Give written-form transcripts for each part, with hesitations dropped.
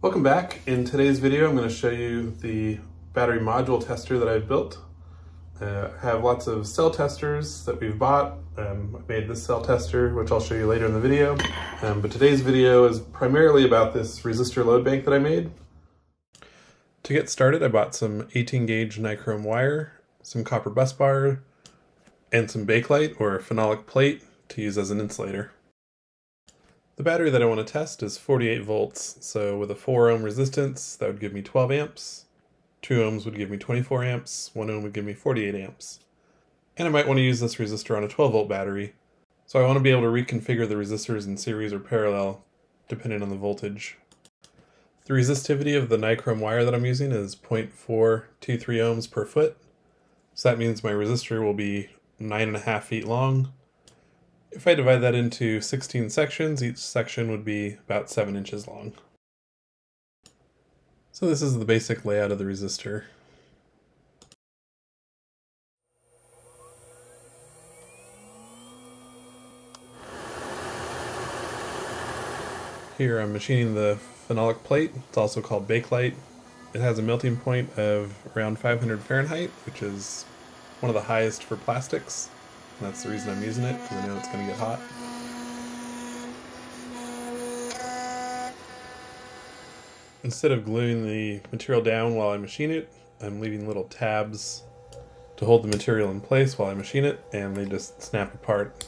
Welcome back. In today's video, I'm going to show you the battery module tester that I've built. I have lots of cell testers that we've bought. I made this cell tester, which I'll show you later in the video. But today's video is primarily about this resistor load bank that I made. To get started, I bought some 18-gauge Nichrome wire, some copper bus bar, and some Bakelite or phenolic plate to use as an insulator. The battery that I want to test is 48 volts, so with a 4-ohm resistance, that would give me 12 amps, 2 ohms would give me 24 amps, 1 ohm would give me 48 amps. And I might want to use this resistor on a 12-volt battery, so I want to be able to reconfigure the resistors in series or parallel, depending on the voltage. The resistivity of the Nichrome wire that I'm using is 0.423 ohms per foot, so that means my resistor will be 9.5 feet long. If I divide that into 16 sections, each section would be about 7 inches long. So this is the basic layout of the resistor. Here I'm machining the phenolic plate. It's also called Bakelite. It has a melting point of around 500 Fahrenheit, which is one of the highest for plastics. And that's the reason I'm using it, because I know it's going to get hot. Instead of gluing the material down while I machine it, I'm leaving little tabs to hold the material in place while I machine it, and they just snap apart.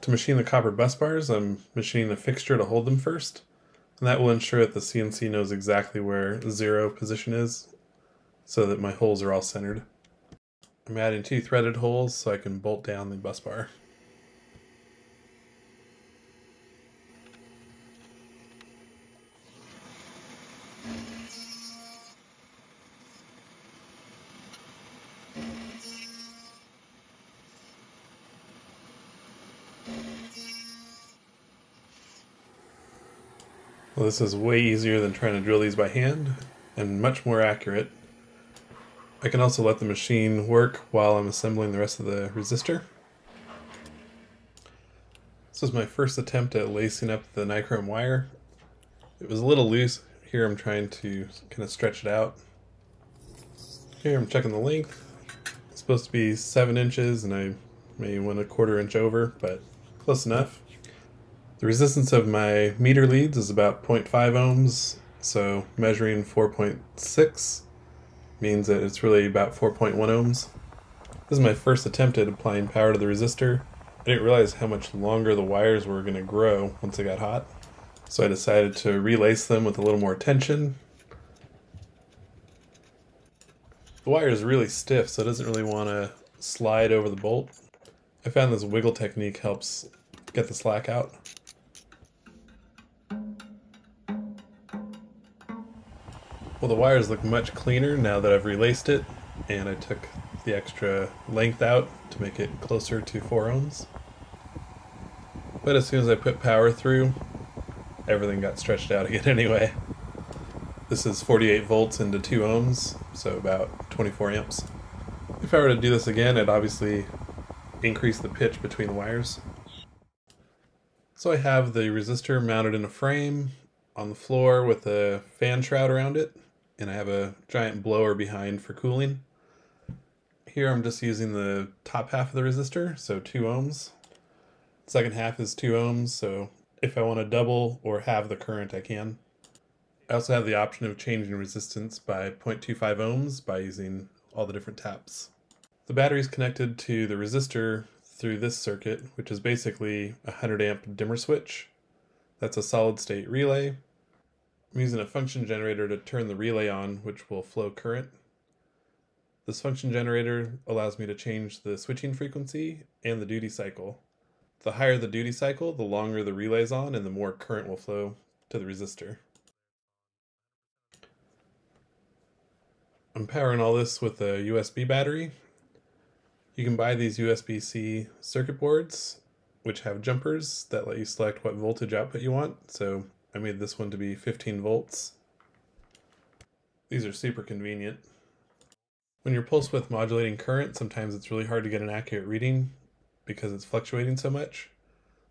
To machine the copper bus bars, I'm machining a fixture to hold them first, and that will ensure that the CNC knows exactly where zero position is, so that my holes are all centered. I'm adding 2 threaded holes so I can bolt down the bus bar. Well, this is way easier than trying to drill these by hand, and much more accurate. I can also let the machine work while I'm assembling the rest of the resistor. This is my first attempt at lacing up the Nichrome wire. It was a little loose. Here I'm trying to kind of stretch it out. Here I'm checking the length. It's supposed to be 7 inches, and I may went 1/4 inch over, but close enough. The resistance of my meter leads is about 0.5 ohms, so measuring 4.6. means that it's really about 4.1 ohms. This is my first attempt at applying power to the resistor. I didn't realize how much longer the wires were going to grow once it got hot, so I decided to relace them with a little more tension. The wire is really stiff, so it doesn't really want to slide over the bolt. I found this wiggle technique helps get the slack out. Well, the wires look much cleaner now that I've relaced it, and I took the extra length out to make it closer to 4 ohms. But as soon as I put power through, everything got stretched out again anyway. This is 48 volts into 2 ohms, so about 24 amps. If I were to do this again, I'd obviously increase the pitch between the wires. So I have the resistor mounted in a frame on the floor with a fan shroud around it, and I have a giant blower behind for cooling. Here I'm just using the top half of the resistor, so 2 ohms. The second half is 2 ohms, so if I want to double or halve the current, I can. I also have the option of changing resistance by 0.25 ohms by using all the different taps. The battery is connected to the resistor through this circuit, which is basically a 100 amp dimmer switch. That's a solid state relay. I'm using a function generator to turn the relay on, which will flow current. This function generator allows me to change the switching frequency and the duty cycle. The higher the duty cycle, the longer the relay's on, and the more current will flow to the resistor. I'm powering all this with a USB battery. You can buy these USB-C circuit boards, which have jumpers that let you select what voltage output you want, so I made this one to be 15 volts. These are super convenient. When you're pulse width modulating current, sometimes it's really hard to get an accurate reading because it's fluctuating so much.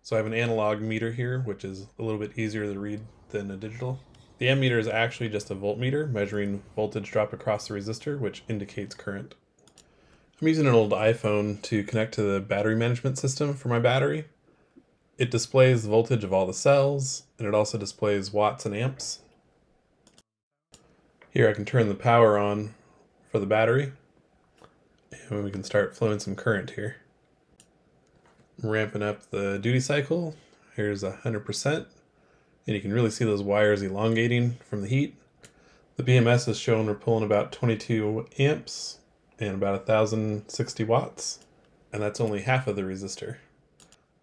So I have an analog meter here, which is a little bit easier to read than a digital. The ammeter is actually just a voltmeter measuring voltage drop across the resistor, which indicates current. I'm using an old iPhone to connect to the battery management system for my battery. It displays the voltage of all the cells, and it also displays watts and amps. Here I can turn the power on for the battery, and we can start flowing some current here. Ramping up the duty cycle. Here's 100%, and you can really see those wires elongating from the heat. The BMS is showing we're pulling about 22 amps and about 1,060 watts, and that's only half of the resistor.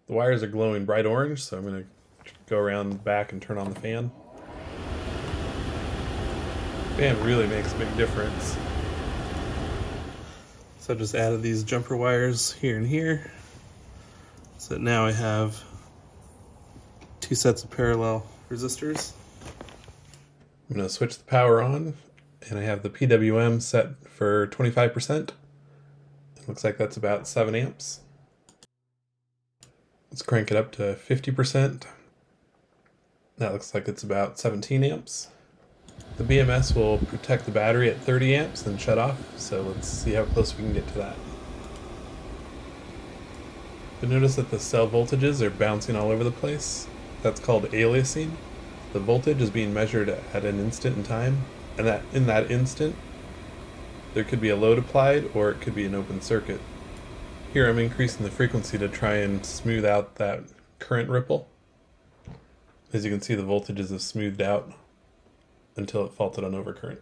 The wires are glowing bright orange, so I'm going to go around the back and turn on the fan. Fan really makes a big difference. So I just added these jumper wires here and here. So now I have two sets of parallel resistors. I'm going to switch the power on, and I have the PWM set for 25%. It looks like that's about 7 amps. Let's crank it up to 50%. That looks like it's about 17 amps. The BMS will protect the battery at 30 amps and shut off, so let's see how close we can get to that. But notice that the cell voltages are bouncing all over the place. That's called aliasing. The voltage is being measured at an instant in time, and that in that instant there could be a load applied or it could be an open circuit. Here I'm increasing the frequency to try and smooth out that current ripple. As you can see, the voltages have smoothed out until it faulted on overcurrent.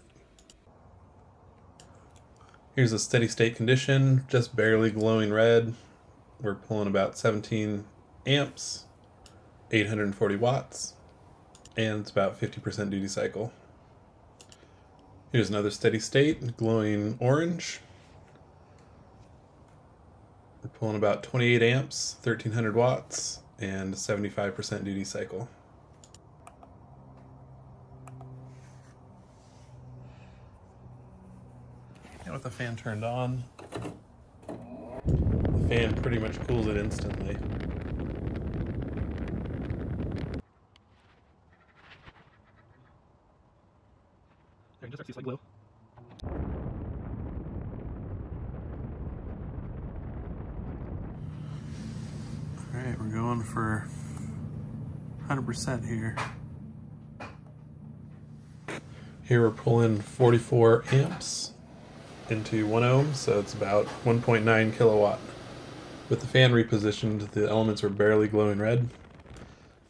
Here's a steady state condition, just barely glowing red. We're pulling about 17 amps, 840 watts, and it's about 50% duty cycle. Here's another steady state, glowing orange. We're pulling about 28 amps, 1,300 watts, and 75% duty cycle. And with the fan turned on, the fan pretty much cools it instantly. I can just see slight glow. All right, we're going for 100% here. Here we're pulling 44 amps. Into 1 ohm, so it's about 1.9 kilowatt. With the fan repositioned, the elements were barely glowing red.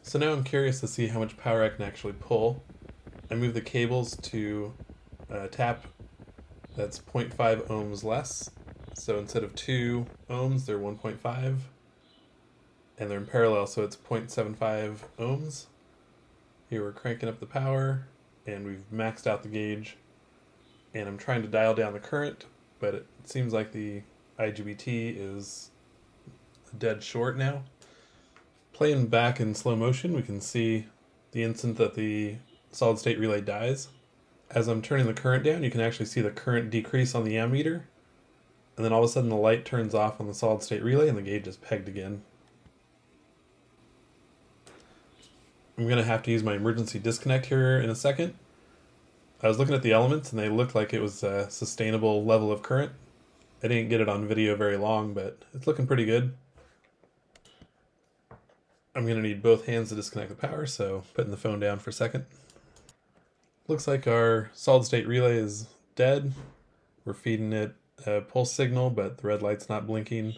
So now I'm curious to see how much power I can actually pull. I move the cables to a tap that's 0.5 ohms less. So instead of 2 ohms, they're 1.5. And they're in parallel, so it's 0.75 ohms. Here we're cranking up the power, and we've maxed out the gauge. And I'm trying to dial down the current, but it seems like the IGBT is dead short now. Playing back in slow motion, we can see the instant that the solid state relay dies. As I'm turning the current down, you can actually see the current decrease on the ammeter, and then all of a sudden the light turns off on the solid state relay and the gauge is pegged again. I'm going to have to use my emergency disconnect here in a second. I was looking at the elements and they looked like it was a sustainable level of current. I didn't get it on video very long, but it's looking pretty good. I'm going to need both hands to disconnect the power, so putting the phone down for a second. Looks like our solid state relay is dead. We're feeding it a pulse signal, but the red light's not blinking.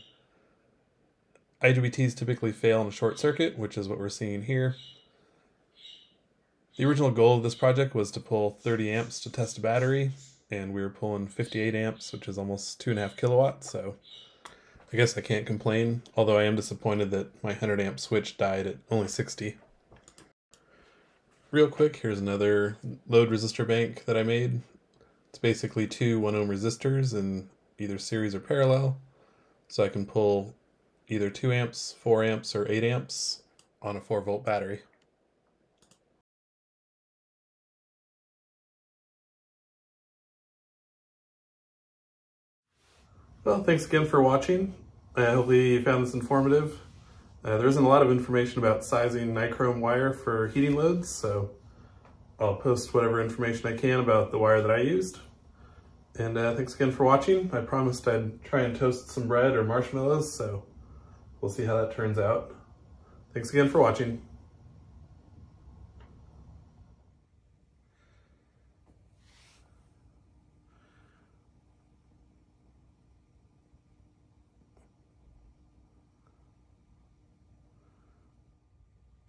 IGBTs typically fail in a short circuit, which is what we're seeing here. The original goal of this project was to pull 30 amps to test a battery, and we were pulling 58 amps, which is almost 2.5 kilowatts, so I guess I can't complain, although I am disappointed that my 100 amp switch died at only 60. Real quick, here's another load resistor bank that I made. It's basically two 1 ohm resistors in either series or parallel, so I can pull either 2 amps, 4 amps, or 8 amps on a 4 volt battery. Well, thanks again for watching. I hope you found this informative. There isn't a lot of information about sizing nichrome wire for heating loads, so I'll post whatever information I can about the wire that I used. And thanks again for watching. I promised I'd try and toast some bread or marshmallows, so we'll see how that turns out. Thanks again for watching.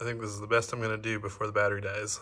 I think this is the best I'm going to do before the battery dies.